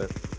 it.